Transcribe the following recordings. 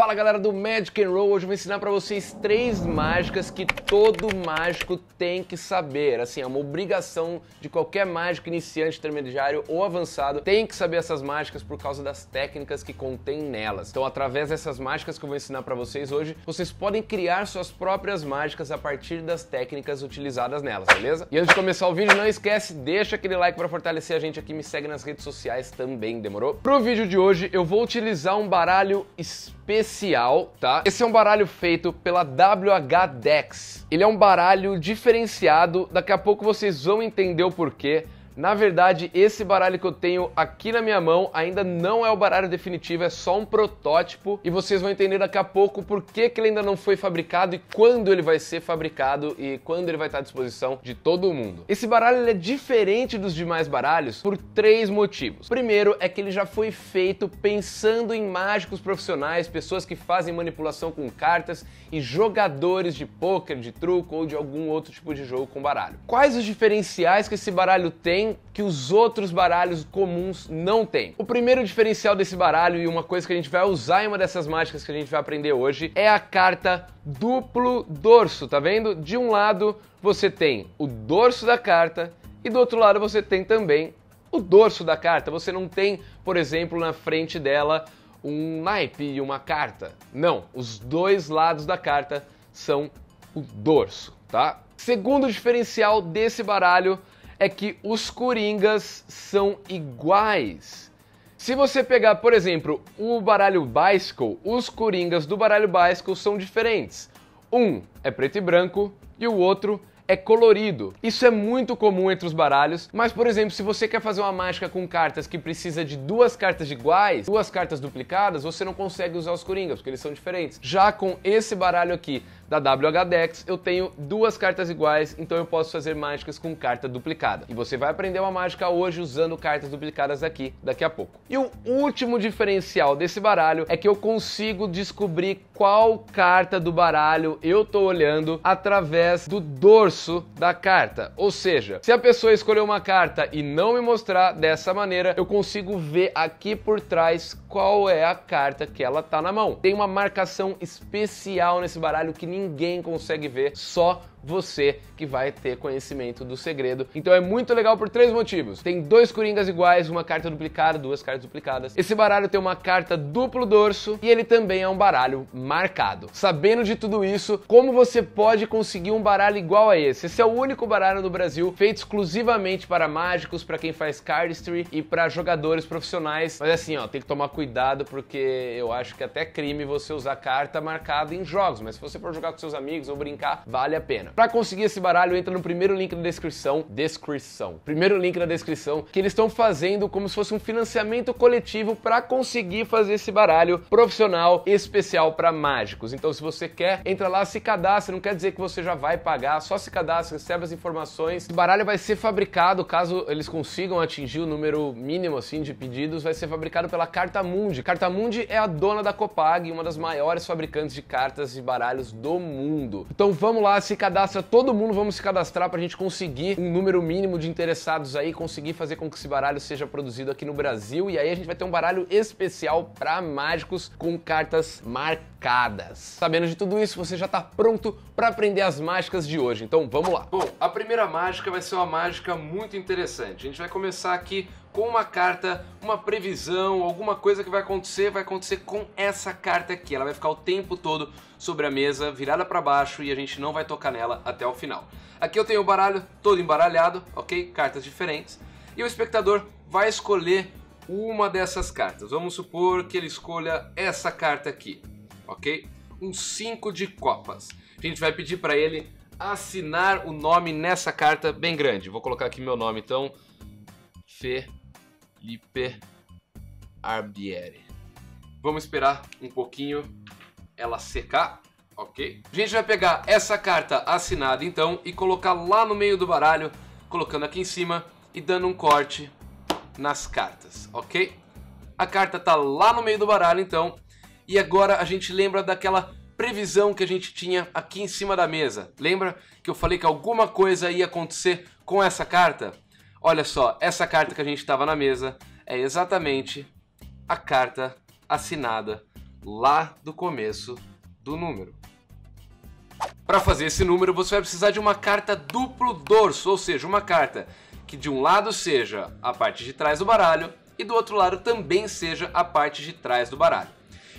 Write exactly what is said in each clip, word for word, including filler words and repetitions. Fala galera do Magic and Roll, hoje eu vou ensinar pra vocês três mágicas que todo mágico tem que saber. Assim, é uma obrigação de qualquer mágico iniciante, intermediário ou avançado, tem que saber essas mágicas por causa das técnicas que contém nelas. Então, através dessas mágicas que eu vou ensinar pra vocês hoje, vocês podem criar suas próprias mágicas a partir das técnicas utilizadas nelas, beleza? E antes de começar o vídeo, não esquece, deixa aquele like pra fortalecer a gente aqui, me segue nas redes sociais também, demorou? Pro vídeo de hoje, eu vou utilizar um baralho especial. Especial, tá? Esse é um baralho feito pela W H Decks. Ele é um baralho diferenciado, daqui a pouco vocês vão entender o porquê. Na verdade, esse baralho que eu tenho aqui na minha mão ainda não é o baralho definitivo, é só um protótipo e vocês vão entender daqui a pouco por que que ele ainda não foi fabricado e quando ele vai ser fabricado e quando ele vai estar à disposição de todo mundo. Esse baralho ele é diferente dos demais baralhos por três motivos. Primeiro é que ele já foi feito pensando em mágicos profissionais, pessoas que fazem manipulação com cartas e jogadores de pôquer, de truco ou de algum outro tipo de jogo com baralho. Quais os diferenciais que esse baralho tem que os outros baralhos comuns não têm? O primeiro diferencial desse baralho e uma coisa que a gente vai usar em uma dessas mágicas que a gente vai aprender hoje é a carta duplo dorso, tá vendo? De um lado você tem o dorso da carta e do outro lado você tem também o dorso da carta. Você não tem, por exemplo, na frente dela um naipe e uma carta. Não, os dois lados da carta são o dorso, tá? Segundo diferencial desse baralho é que os coringas são iguais. Se você pegar, por exemplo, o baralho Bicycle, os coringas do baralho Bicycle são diferentes. Um é preto e branco e o outro é colorido. Isso é muito comum entre os baralhos, mas, por exemplo, se você quer fazer uma mágica com cartas que precisa de duas cartas iguais, duas cartas duplicadas, você não consegue usar os coringas, porque eles são diferentes. Já com esse baralho aqui, da W H Decks, eu tenho duas cartas iguais, então eu posso fazer mágicas com carta duplicada. E você vai aprender uma mágica hoje usando cartas duplicadas aqui, daqui a pouco. E o último diferencial desse baralho é que eu consigo descobrir qual carta do baralho eu tô olhando através do dorso da carta. Ou seja, se a pessoa escolheu uma carta e não me mostrar dessa maneira, eu consigo ver aqui por trás qual é a carta que ela tá na mão. Tem uma marcação especial nesse baralho que ninguém Ninguém consegue ver, só você que vai ter conhecimento do segredo. Então é muito legal por três motivos. Tem dois coringas iguais, uma carta duplicada, duas cartas duplicadas. Esse baralho tem uma carta duplo dorso e ele também é um baralho marcado. Sabendo de tudo isso, como você pode conseguir um baralho igual a esse? Esse é o único baralho do Brasil feito exclusivamente para mágicos, para quem faz cardistry e para jogadores profissionais. Mas assim, ó, tem que tomar cuidado porque eu acho que até é crime você usar carta marcada em jogos, mas se você for jogar com seus amigos ou brincar, vale a pena. Para conseguir esse baralho, entra no primeiro link na descrição, descrição, primeiro link na descrição, que eles estão fazendo como se fosse um financiamento coletivo para conseguir fazer esse baralho profissional especial para mágicos. Então, se você quer, entra lá, se cadastra, não quer dizer que você já vai pagar, só se cadastra, recebe as informações. Esse baralho vai ser fabricado, caso eles consigam atingir o número mínimo assim de pedidos, vai ser fabricado pela Cartamundi. Cartamundi é a dona da Copag, uma das maiores fabricantes de cartas e baralhos do mundo. Então, vamos lá, se cadastra. Todo mundo vamos se cadastrar pra gente conseguir um número mínimo de interessados aí, conseguir fazer com que esse baralho seja produzido aqui no Brasil, e aí a gente vai ter um baralho especial pra mágicos com cartas marcadas. Sabendo de tudo isso, você já tá pronto pra aprender as mágicas de hoje, então vamos lá. Bom, a primeira mágica vai ser uma mágica muito interessante. A gente vai começar aqui com uma carta, uma previsão, alguma coisa que vai acontecer, vai acontecer com essa carta aqui. Ela vai ficar o tempo todo sobre a mesa, virada para baixo, e a gente não vai tocar nela até o final. Aqui eu tenho o baralho todo embaralhado, ok? Cartas diferentes. E o espectador vai escolher uma dessas cartas. Vamos supor que ele escolha essa carta aqui, ok? Um cinco de copas. A gente vai pedir para ele assinar o nome nessa carta bem grande. Vou colocar aqui meu nome, então. Felipe Barbieri. Vamos esperar um pouquinho ela secar, ok? A gente vai pegar essa carta assinada então e colocar lá no meio do baralho, colocando aqui em cima e dando um corte nas cartas, ok? A carta tá lá no meio do baralho então, e agora a gente lembra daquela previsão que a gente tinha aqui em cima da mesa. Lembra que eu falei que alguma coisa ia acontecer com essa carta? Olha só, essa carta que a gente estava na mesa é exatamente a carta assinada lá do começo do número. Para fazer esse número, você vai precisar de uma carta duplo dorso, ou seja, uma carta que de um lado seja a parte de trás do baralho e do outro lado também seja a parte de trás do baralho.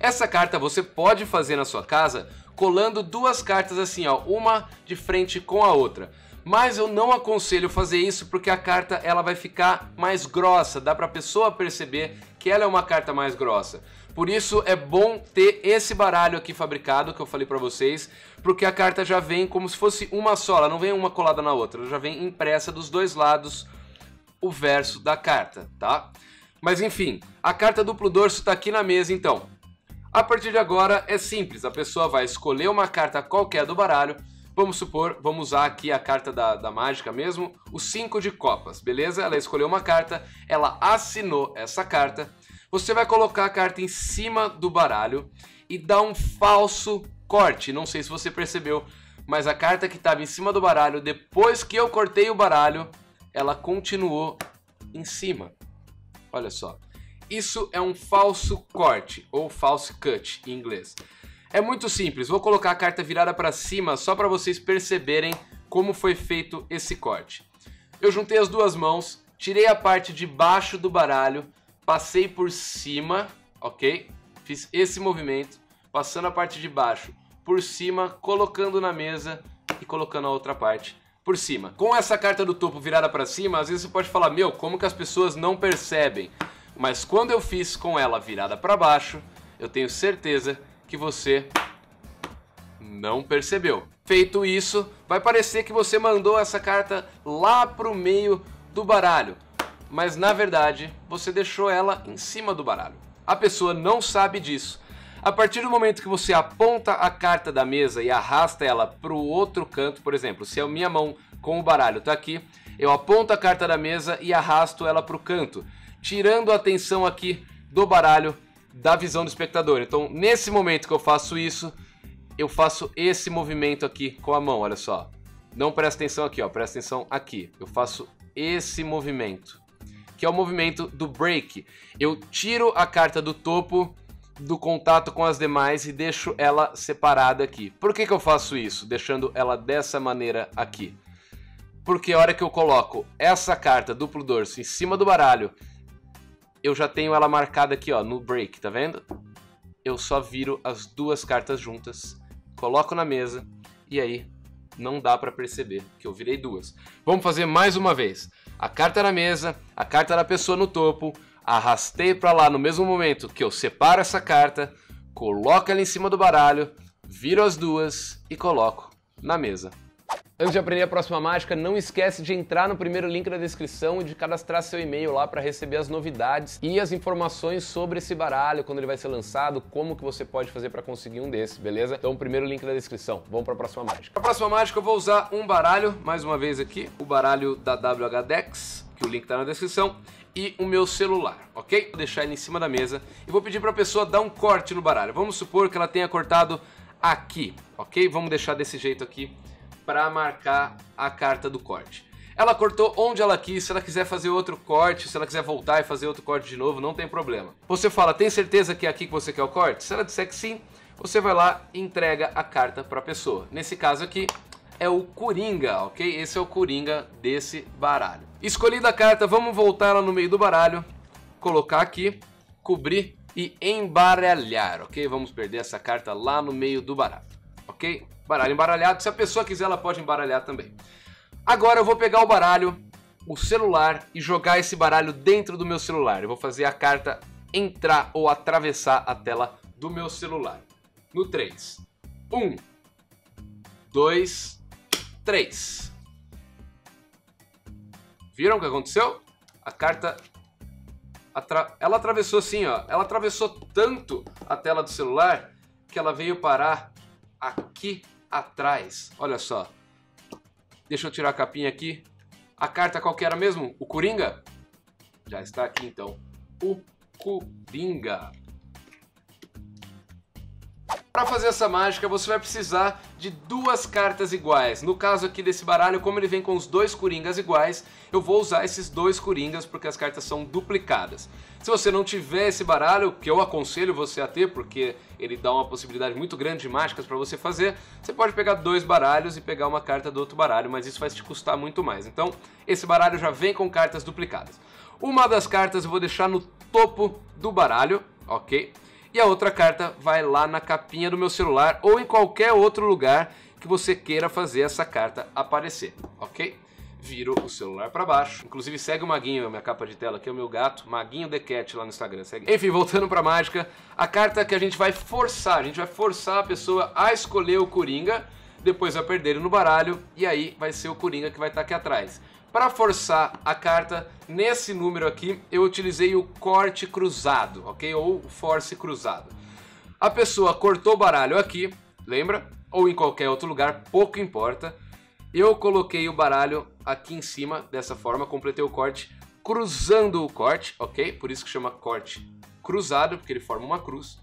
Essa carta você pode fazer na sua casa colando duas cartas assim, ó, uma de frente com a outra. Mas eu não aconselho fazer isso porque a carta ela vai ficar mais grossa, dá para a pessoa perceber que ela é uma carta mais grossa. Por isso é bom ter esse baralho aqui fabricado que eu falei para vocês, porque a carta já vem como se fosse uma só, ela não vem uma colada na outra, ela já vem impressa dos dois lados o verso da carta, tá? Mas enfim, a carta duplo dorso está aqui na mesa então. A partir de agora é simples, a pessoa vai escolher uma carta qualquer do baralho. Vamos supor, vamos usar aqui a carta da, da mágica mesmo, o cinco de copas, beleza? Ela escolheu uma carta, ela assinou essa carta. Você vai colocar a carta em cima do baralho e dar um falso corte. Não sei se você percebeu, mas a carta que estava em cima do baralho, depois que eu cortei o baralho, ela continuou em cima. Olha só. Isso é um falso corte, ou false cut em inglês. É muito simples, vou colocar a carta virada para cima só para vocês perceberem como foi feito esse corte. Eu juntei as duas mãos, tirei a parte de baixo do baralho, passei por cima, ok? Fiz esse movimento, passando a parte de baixo por cima, colocando na mesa e colocando a outra parte por cima. Com essa carta do topo virada para cima, às vezes você pode falar, meu, como que as pessoas não percebem? Mas quando eu fiz com ela virada para baixo, eu tenho certeza que você não percebeu. Feito isso, vai parecer que você mandou essa carta lá pro meio do baralho, mas na verdade você deixou ela em cima do baralho. A pessoa não sabe disso. A partir do momento que você aponta a carta da mesa e arrasta ela pro outro canto, por exemplo, se a minha mão com o baralho tá aqui, eu aponto a carta da mesa e arrasto ela pro canto, tirando a atenção aqui do baralho, da visão do espectador. Então, nesse momento que eu faço isso, eu faço esse movimento aqui com a mão, olha só. Não presta atenção aqui, ó, presta atenção aqui. Eu faço esse movimento, que é o movimento do break. Eu tiro a carta do topo do contato com as demais e deixo ela separada aqui. Por que que eu faço isso, deixando ela dessa maneira aqui? Porque a hora que eu coloco essa carta duplo dorso em cima do baralho, eu já tenho ela marcada aqui, ó, no break, tá vendo? Eu só viro as duas cartas juntas, coloco na mesa e aí não dá pra perceber que eu virei duas. Vamos fazer mais uma vez. A carta na mesa, a carta da pessoa no topo, arrastei pra lá no mesmo momento que eu separo essa carta, coloco ela em cima do baralho, viro as duas e coloco na mesa. Antes de aprender a próxima mágica, não esquece de entrar no primeiro link da descrição e de cadastrar seu e-mail lá para receber as novidades e as informações sobre esse baralho, quando ele vai ser lançado, como que você pode fazer para conseguir um desses, beleza? Então, primeiro link da descrição. Vamos para a próxima mágica. Para a próxima mágica, eu vou usar um baralho, mais uma vez aqui, o baralho da W H Decks, que o link tá na descrição, e o meu celular, ok? Vou deixar ele em cima da mesa e vou pedir para a pessoa dar um corte no baralho. Vamos supor que ela tenha cortado aqui, ok? Vamos deixar desse jeito aqui, para marcar a carta do corte. Ela cortou onde ela quis, se ela quiser fazer outro corte, se ela quiser voltar e fazer outro corte de novo, não tem problema. Você fala, tem certeza que é aqui que você quer o corte? Se ela disser que sim, você vai lá e entrega a carta para a pessoa. Nesse caso aqui, é o Coringa, ok? Esse é o Coringa desse baralho. Escolhida a carta, vamos voltar ela no meio do baralho, colocar aqui, cobrir e embaralhar, ok? Vamos perder essa carta lá no meio do baralho, ok? Baralho embaralhado, se a pessoa quiser ela pode embaralhar também. Agora eu vou pegar o baralho, o celular e jogar esse baralho dentro do meu celular. Eu vou fazer a carta entrar ou atravessar a tela do meu celular. No três. um, dois, três. Viram o que aconteceu? A carta, atra... ela atravessou assim, ó. Ela atravessou tanto a tela do celular que ela veio parar aqui atrás, olha só. Deixa eu tirar a capinha aqui. A carta qual que era mesmo? O Coringa? Já está aqui então. O Coringa. Para fazer essa mágica, você vai precisar de duas cartas iguais. No caso aqui desse baralho, como ele vem com os dois coringas iguais, eu vou usar esses dois coringas porque as cartas são duplicadas. Se você não tiver esse baralho, que eu aconselho você a ter, porque ele dá uma possibilidade muito grande de mágicas para você fazer, você pode pegar dois baralhos e pegar uma carta do outro baralho, mas isso vai te custar muito mais. Então, esse baralho já vem com cartas duplicadas. Uma das cartas eu vou deixar no topo do baralho, ok? E a outra carta vai lá na capinha do meu celular ou em qualquer outro lugar que você queira fazer essa carta aparecer, ok? Viro o celular pra baixo. Inclusive segue o Maguinho, a minha capa de tela, que é o meu gato, Maguinho The Cat lá no Instagram, segue. Enfim, voltando pra mágica, a carta que a gente vai forçar, a gente vai forçar a pessoa a escolher o coringa, depois vai perder ele no baralho e aí vai ser o coringa que vai estar aqui atrás. Para forçar a carta, nesse número aqui, eu utilizei o corte cruzado, ok? Ou force cruzado. A pessoa cortou o baralho aqui, lembra? Ou em qualquer outro lugar, pouco importa. Eu coloquei o baralho aqui em cima, dessa forma, completei o corte, cruzando o corte, ok? Por isso que chama corte cruzado, porque ele forma uma cruz.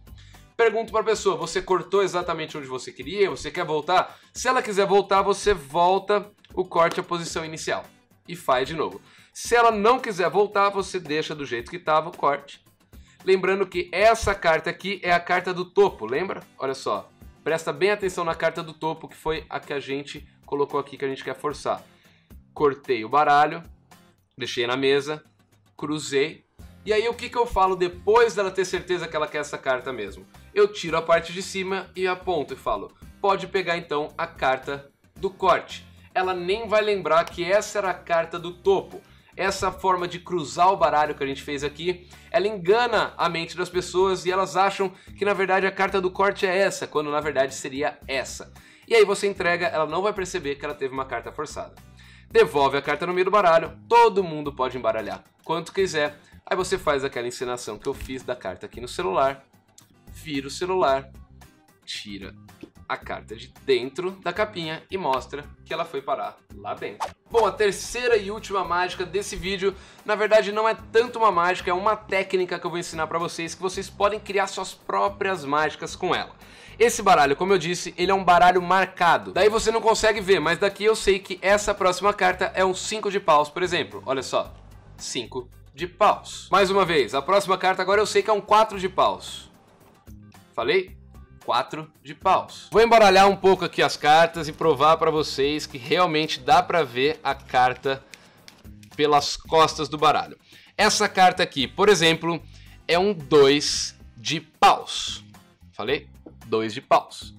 Pergunto para a pessoa, você cortou exatamente onde você queria? Você quer voltar? Se ela quiser voltar, você volta o corte à posição inicial. E faz de novo. Se ela não quiser voltar, você deixa do jeito que estava o corte. Lembrando que essa carta aqui é a carta do topo, lembra? Olha só, presta bem atenção na carta do topo, que foi a que a gente colocou aqui, que a gente quer forçar. Cortei o baralho, deixei na mesa, cruzei. E aí o que que eu falo depois dela ter certeza que ela quer essa carta mesmo? Eu tiro a parte de cima e aponto e falo, pode pegar então a carta do corte. Ela nem vai lembrar que essa era a carta do topo. Essa forma de cruzar o baralho que a gente fez aqui, ela engana a mente das pessoas e elas acham que na verdade a carta do corte é essa, quando na verdade seria essa. E aí você entrega, ela não vai perceber que ela teve uma carta forçada. Devolve a carta no meio do baralho, todo mundo pode embaralhar quanto quiser. Aí você faz aquela encenação que eu fiz da carta aqui no celular, vira o celular, tira a carta de dentro da capinha e mostra que ela foi parar lá dentro. Bom, a terceira e última mágica desse vídeo, na verdade não é tanto uma mágica, é uma técnica que eu vou ensinar pra vocês, que vocês podem criar suas próprias mágicas com ela. Esse baralho, como eu disse, ele é um baralho marcado. Daí você não consegue ver, mas daqui eu sei que essa próxima carta é um cinco de paus, por exemplo. Olha só, cinco de paus. Mais uma vez, a próxima carta agora eu sei que é um quatro de paus. Falei? quatro de paus. Vou embaralhar um pouco aqui as cartas e provar para vocês que realmente dá para ver a carta pelas costas do baralho. Essa carta aqui, por exemplo, é um dois de paus. Falei? dois de paus.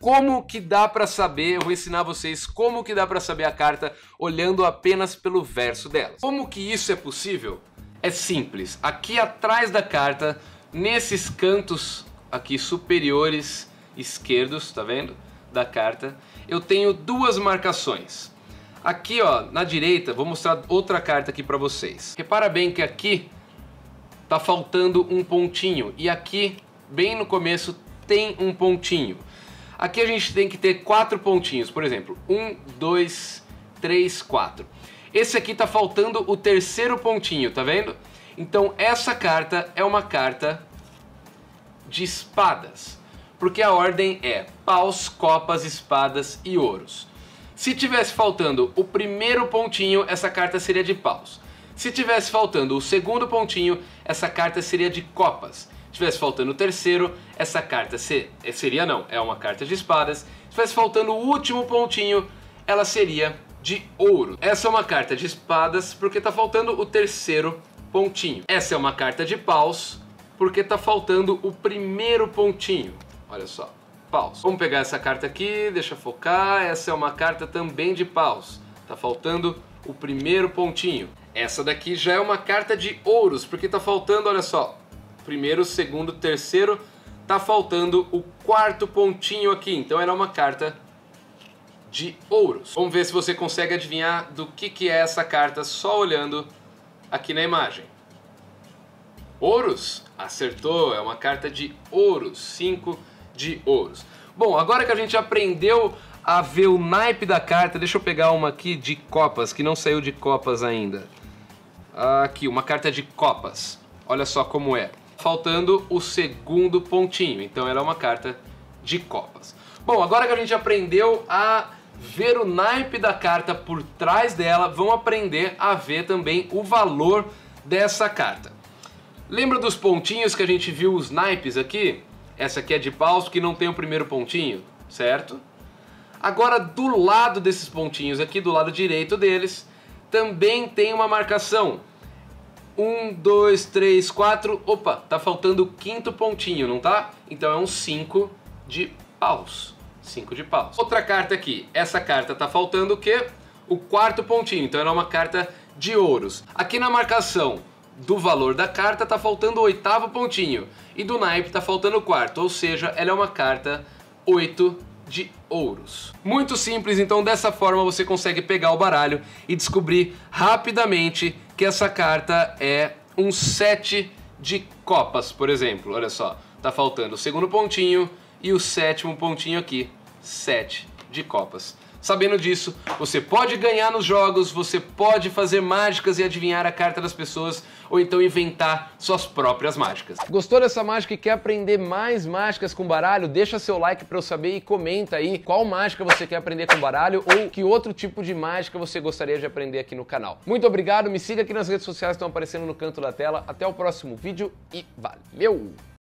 Como que dá para saber? Eu vou ensinar vocês como que dá para saber a carta olhando apenas pelo verso dela. Como que isso é possível? É simples. Aqui atrás da carta, nesses cantos aqui superiores esquerdos, tá vendo? Da carta, eu tenho duas marcações. Aqui, ó, na direita, vou mostrar outra carta aqui pra vocês. Repara bem que aqui tá faltando um pontinho e aqui, bem no começo, tem um pontinho. Aqui a gente tem que ter quatro pontinhos, por exemplo, um, dois, três, quatro. Esse aqui tá faltando o terceiro pontinho, tá vendo? Então essa carta é uma carta de espadas, porque a ordem é paus, copas, espadas e ouros. Se tivesse faltando o primeiro pontinho, essa carta seria de paus. Se tivesse faltando o segundo pontinho, essa carta seria de copas. Se tivesse faltando o terceiro, essa carta ser... seria não, é uma carta de espadas. Se tivesse faltando o último pontinho, ela seria de ouro. Essa é uma carta de espadas porque está faltando o terceiro pontinho. Essa é uma carta de paus porque tá faltando o primeiro pontinho. Olha só, paus. Vamos pegar essa carta aqui, deixa eu focar. Essa é uma carta também de paus. Tá faltando o primeiro pontinho. Essa daqui já é uma carta de ouros, porque tá faltando, olha só, primeiro, segundo, terceiro, tá faltando o quarto pontinho aqui. Então era uma carta de ouros. Vamos ver se você consegue adivinhar do que que é essa carta só olhando aqui na imagem. Ouros? Acertou, é uma carta de ouros, cinco de ouros. Bom, agora que a gente aprendeu a ver o naipe da carta, deixa eu pegar uma aqui de copas, que não saiu de copas ainda. Aqui, uma carta de copas, olha só como é. Faltando o segundo pontinho, então ela é uma carta de copas. Bom, agora que a gente aprendeu a ver o naipe da carta por trás dela, vamos aprender a ver também o valor dessa carta. Lembra dos pontinhos que a gente viu os naipes aqui? Essa aqui é de paus, que não tem o primeiro pontinho, certo? Agora, do lado desses pontinhos aqui, do lado direito deles, também tem uma marcação. Um, dois, três, quatro... Opa, tá faltando o quinto pontinho, não tá? Então é um cinco de paus. cinco de paus. Outra carta aqui. Essa carta tá faltando o quê? O quarto pontinho. Então ela é uma carta de ouros. Aqui na marcação do valor da carta tá faltando o oitavo pontinho. E do naipe tá faltando o quarto. Ou seja, ela é uma carta oito de ouros. Muito simples. Então dessa forma você consegue pegar o baralho e descobrir rapidamente que essa carta é um sete de copas, por exemplo. Olha só. Tá faltando o segundo pontinho. E o sétimo pontinho aqui, sete de copas. Sabendo disso, você pode ganhar nos jogos, você pode fazer mágicas e adivinhar a carta das pessoas, ou então inventar suas próprias mágicas. Gostou dessa mágica e quer aprender mais mágicas com baralho? Deixa seu like pra eu saber e comenta aí qual mágica você quer aprender com baralho ou que outro tipo de mágica você gostaria de aprender aqui no canal. Muito obrigado, me siga aqui nas redes sociais que estão aparecendo no canto da tela. Até o próximo vídeo e valeu!